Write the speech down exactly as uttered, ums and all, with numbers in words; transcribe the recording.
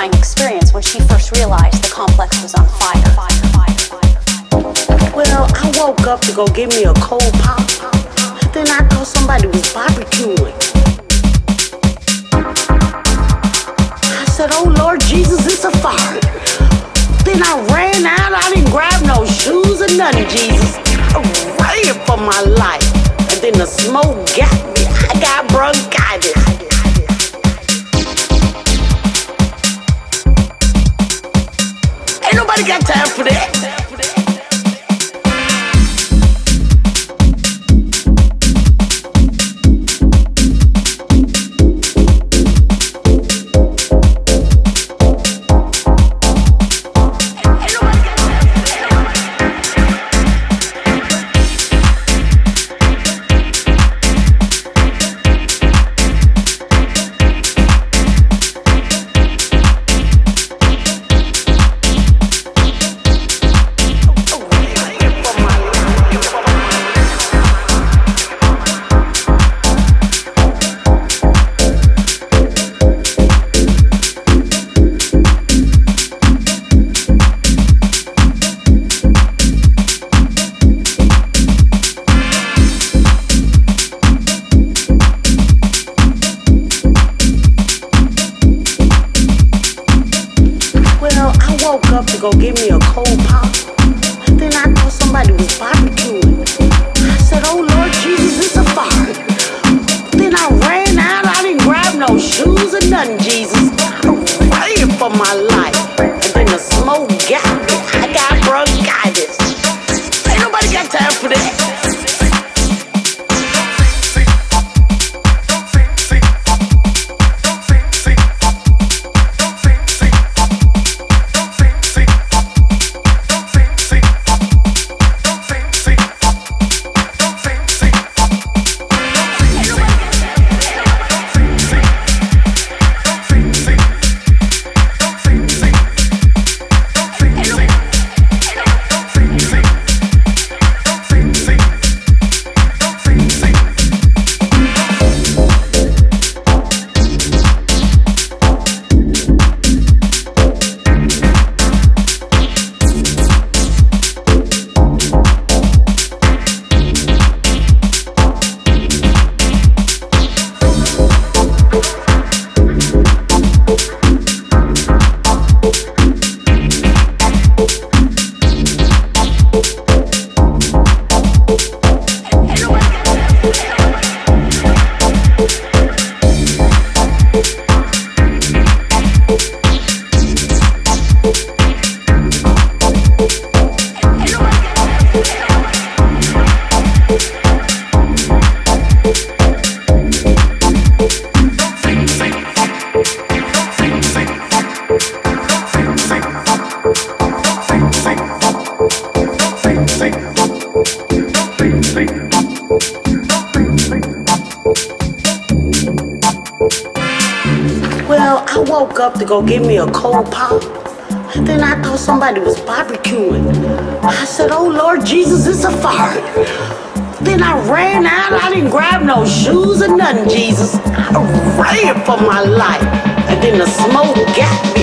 terrifying experience when she first realized the complex was on fire. fire, fire, fire. Well, I woke up to go get me a cold pop. Then I thought somebody was barbecuing. I said, oh Lord Jesus, it's a fire. Then I ran out. I didn't grab no shoes or nothing, Jesus. I ran for my life. And then the smoke got me. I got bronchitis. Nobody got time for that. Go give me a cold pop. Then I thought somebody was barbecuing. I said, oh Lord Jesus, it's a fire. Then I ran out. I didn't grab no shoes or nothing, Jesus. I ran for my life. And then the smoke got me. I got bronchitis. Ain't nobody got time for that. Well, I woke up to go get me a cold pop. Then I thought somebody was barbecuing. I said, oh Lord Jesus, it's a fire. Then I ran out. I didn't grab no shoes or nothing, Jesus. I ran for my life. And then the smoke got me.